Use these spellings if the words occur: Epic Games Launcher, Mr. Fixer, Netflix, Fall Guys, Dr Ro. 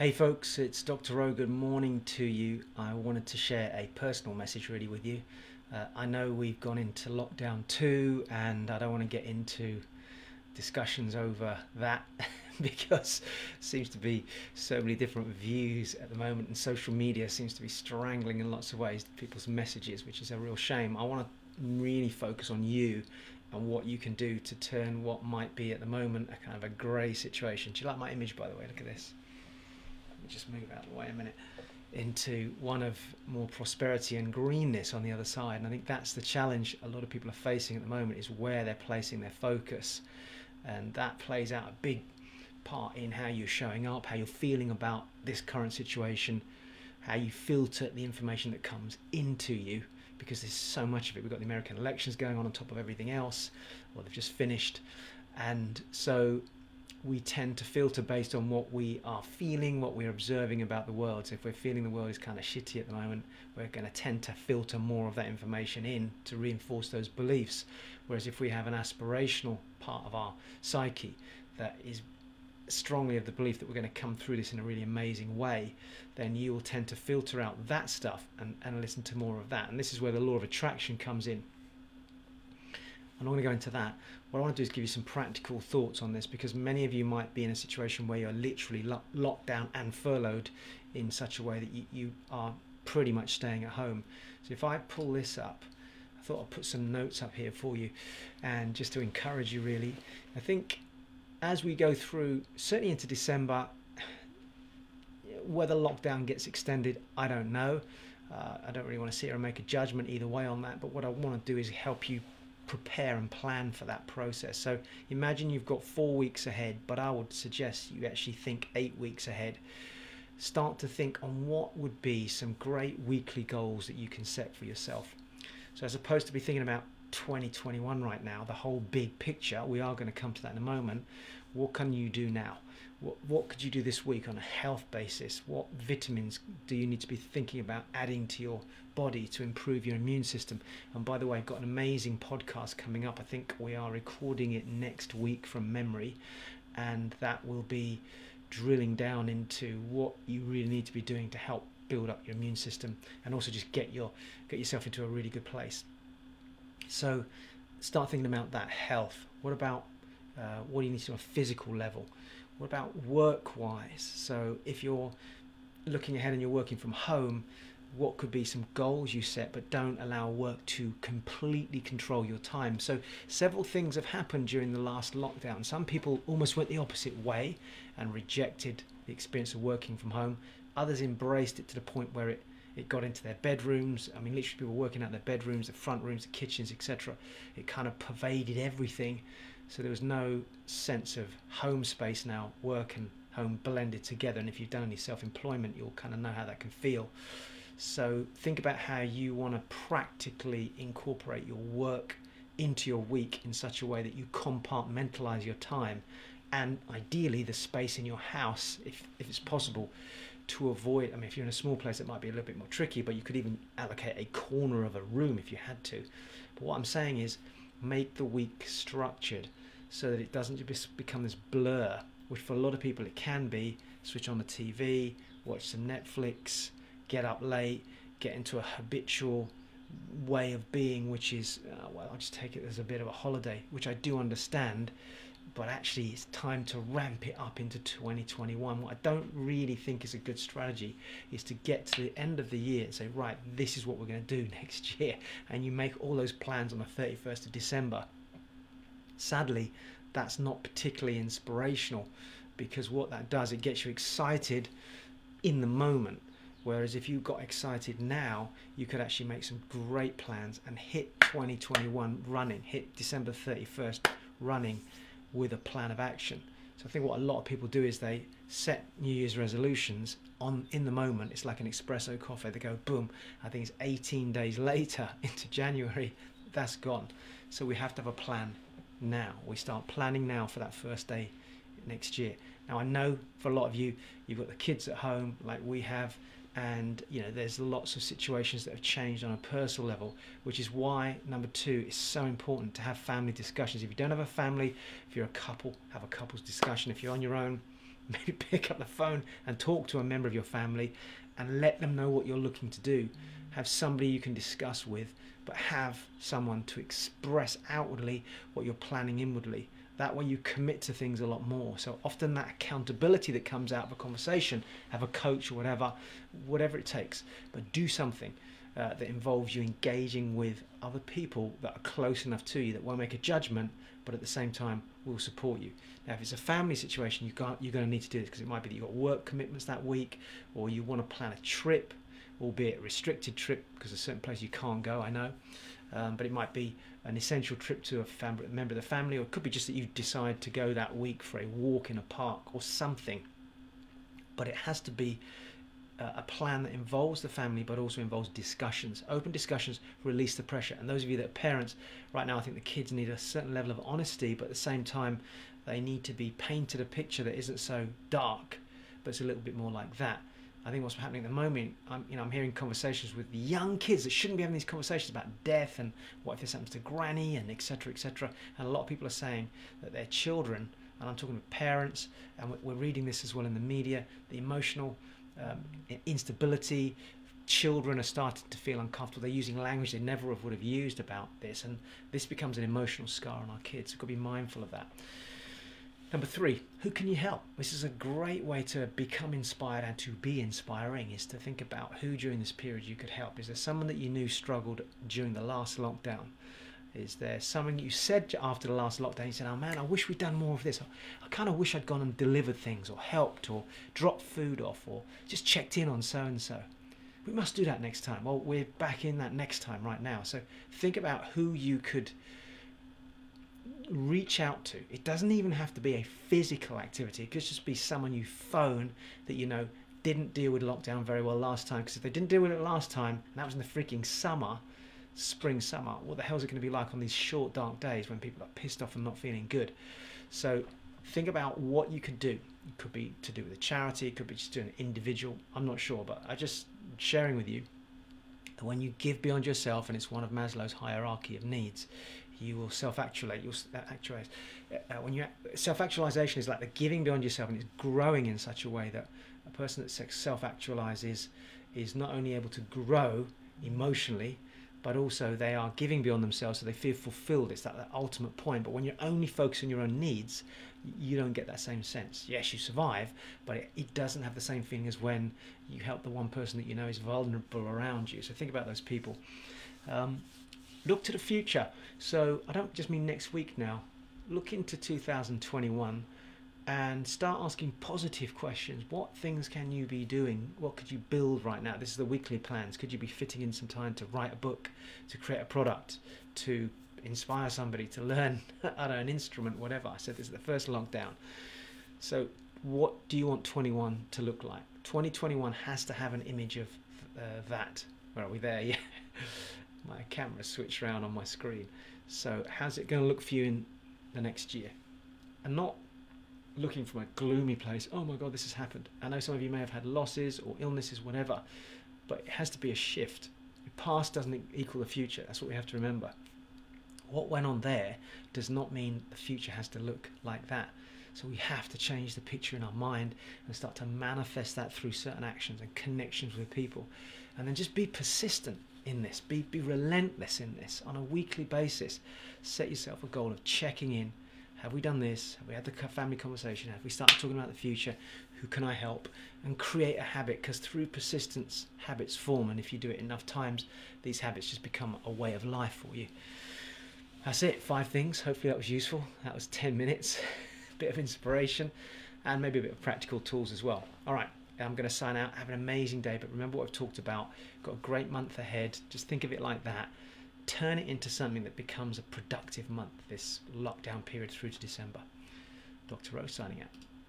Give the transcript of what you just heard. Hey folks, it's Dr. Ro. Good morning to you. I wanted to share a personal message really with you. I know we've gone into lockdown 2 and I don't want to get into discussions over that because there seems to be so many different views at the moment and social media seems to be strangling in lots of ways people's messages, which is a real shame. I want to really focus on you and what you can do to turn what might be at the moment a kind of a grey situation. Do you like my image, by the way? Look at this. Just move out of the way a minute, into one of more prosperity and greenness on the other side. And I think that's the challenge a lot of people are facing at the moment, is where they're placing their focus, and that plays out a big part in how you're showing up, how you're feeling about this current situation, how you filter the information that comes into you, because there's so much of it. We've got the American elections going on top of everything else, or they've just finished, and so we tend to filter based on what we are feeling, what we're observing about the world. So if we're feeling the world is kind of shitty at the moment, we're going to tend to filter more of that information in to reinforce those beliefs. Whereas if we have an aspirational part of our psyche that is strongly of the belief that we're going to come through this in a really amazing way, then you will tend to filter out that stuff and listen to more of that. And this is where the law of attraction comes in. I'm not going to go into that. What I want to do is give you some practical thoughts on this, because many of you might be in a situation where you're literally locked down and furloughed in such a way that you are pretty much staying at home. So if I pull this up, I thought I'd put some notes up here for you, and just to encourage you really. I think as we go through, certainly into December, whether lockdown gets extended, I don't know. I don't really want to sit here and make a judgment either way on that, but what I want to do is help you prepare and plan for that process. So imagine you've got 4 weeks ahead, but I would suggest you actually think 8 weeks ahead. Start to think on what would be some great weekly goals that you can set for yourself. So as opposed to be thinking about 2021 right now, the whole big picture, we are going to come to that in a moment. What can you do now? What could you do this week on a health basis? What vitamins do you need to be thinking about adding to your body to improve your immune system? And by the way, I've got an amazing podcast coming up. I think we are recording it next week from memory, and that will be drilling down into what you really need to be doing to help build up your immune system and also just get yourself into a really good place. So start thinking about that health. What about what do you need to do on a physical level? What about work-wise? So if you're looking ahead and you're working from home, what could be some goals you set, but don't allow work to completely control your time? So several things have happened during the last lockdown. Some people almost went the opposite way and rejected the experience of working from home. Others embraced it to the point where it got into their bedrooms. I mean, literally people working out their bedrooms, the front rooms, the kitchens, etc. It kind of pervaded everything. So there was no sense of home space now, work and home blended together. And if you've done any self-employment, you'll kind of know how that can feel. So think about how you want to practically incorporate your work into your week in such a way that you compartmentalize your time, and ideally the space in your house, if it's possible, to avoid. I mean, if you're in a small place, it might be a little bit more tricky, but you could even allocate a corner of a room if you had to. But what I'm saying is, make the week structured so that it doesn't just become this blur, which for a lot of people it can be. Switch on the TV, watch some Netflix, get up late, get into a habitual way of being, which is, well, I'll just take it as a bit of a holiday, which I do understand, but actually it's time to ramp it up into 2021. What I don't really think is a good strategy is to get to the end of the year and say, right, this is what we're going to do next year, and you make all those plans on the 31st of December. Sadly, that's not particularly inspirational, because what that does, it gets you excited in the moment. Whereas if you got excited now, you could actually make some great plans and hit 2021 running, hit December 31st running with a plan of action. So I think what a lot of people do is they set New Year's resolutions in the moment. It's like an espresso coffee. They go boom. I think it's 18 days later into January, that's gone. So we have to have a plan now. We start planning now for that first day next year. Now I know for a lot of you, you've got the kids at home like we have, and you know there's lots of situations that have changed on a personal level, which is why number 2 is so important to have family discussions. If you don't have a family, if you're a couple, have a couple's discussion. If you're on your own, maybe pick up the phone and talk to a member of your family and let them know what you're looking to do. Have somebody you can discuss with, but have someone to express outwardly what you're planning inwardly. That way you commit to things a lot more. So often that accountability that comes out of a conversation, have a coach or whatever it takes, but do something that involves you engaging with other people that are close enough to you that won't make a judgment, but at the same time will support you. Now if it's a family situation, you're going to need to do this, because it might be that you've got work commitments that week, or you want to plan a trip, albeit a restricted trip, because there's certain places you can't go, I know, but it might be an essential trip to a member of the family, or it could be just that you decide to go that week for a walk in a park or something. But it has to be a plan that involves the family, but also involves discussions. Open discussions release the pressure. And those of you that are parents, right now I think the kids need a certain level of honesty, but at the same time they need to be painted a picture that isn't so dark, but it's a little bit more like that. I think what's happening at the moment, I'm hearing conversations with young kids that shouldn't be having these conversations about death and what if this happens to granny and etc, etc. And a lot of people are saying that their children, and I'm talking to parents, and we're reading this as well in the media, the emotional instability, children are starting to feel uncomfortable, they're using language they never would have used about this, and this becomes an emotional scar on our kids. We've got to be mindful of that. Number three, who can you help? This is a great way to become inspired and to be inspiring, is to think about who during this period you could help. Is there someone that you knew struggled during the last lockdown? Is there someone you said after the last lockdown, you said, oh man, I wish we'd done more of this. I kind of wish I'd gone and delivered things, or helped, or dropped food off, or just checked in on so-and-so. We must do that next time. Well, we're back in that next time right now. So think about who you could reach out to. It doesn't even have to be a physical activity. It could just be someone you phone that you know didn't deal with lockdown very well last time, because if they didn't deal with it last time, and that was in the freaking summer, spring, summer, what the hell is it going to be like on these short dark days when people are pissed off and not feeling good? So think about what you could do. It could be to do with a charity, it could be just doing an individual, I'm not sure, but I'm just sharing with you that when you give beyond yourself, and it's one of Maslow's hierarchy of needs, you will self-actualize. When you self-actualization is like the giving beyond yourself, and it's growing in such a way that a person that self-actualizes is not only able to grow emotionally, but also they are giving beyond themselves, so they feel fulfilled. It's that ultimate point. But when you're only focused on your own needs, you don't get that same sense. Yes, you survive, but it doesn't have the same feeling as when you help the one person that you know is vulnerable around you. So think about those people. Look to the future. So I don't just mean next week now. Look into 2021 and start asking positive questions. What things can you be doing? What could you build right now? This is the weekly plans. Could you be fitting in some time to write a book, to create a product, to inspire somebody, to learn an instrument, whatever? I said this is the first lockdown. So what do you want 21 to look like? 2021 has to have an image of that. Where are we there? Yeah. My camera switched around on my screen. So how's it going to look for you in the next year? And not looking from a gloomy place, oh my God, this has happened. I know some of you may have had losses or illnesses, whatever, but it has to be a shift. The past doesn't equal the future. That's what we have to remember. What went on there does not mean the future has to look like that. So we have to change the picture in our mind and start to manifest that through certain actions and connections with people. And then just be persistent in this, be relentless in this on a weekly basis. Set yourself a goal of checking in. Have we done this? Have we had the family conversation? Have we started talking about the future? Who can I help? And create a habit, because through persistence, habits form. And if you do it enough times, these habits just become a way of life for you. That's it, 5 things. Hopefully that was useful. That was 10 minutes, a bit of inspiration, and maybe a bit of practical tools as well. All right. I'm going to sign out. Have an amazing day, but remember what I've talked about. Got a great month ahead. Just think of it like that. Turn it into something that becomes a productive month, this lockdown period through to December. Dr. Ro signing out.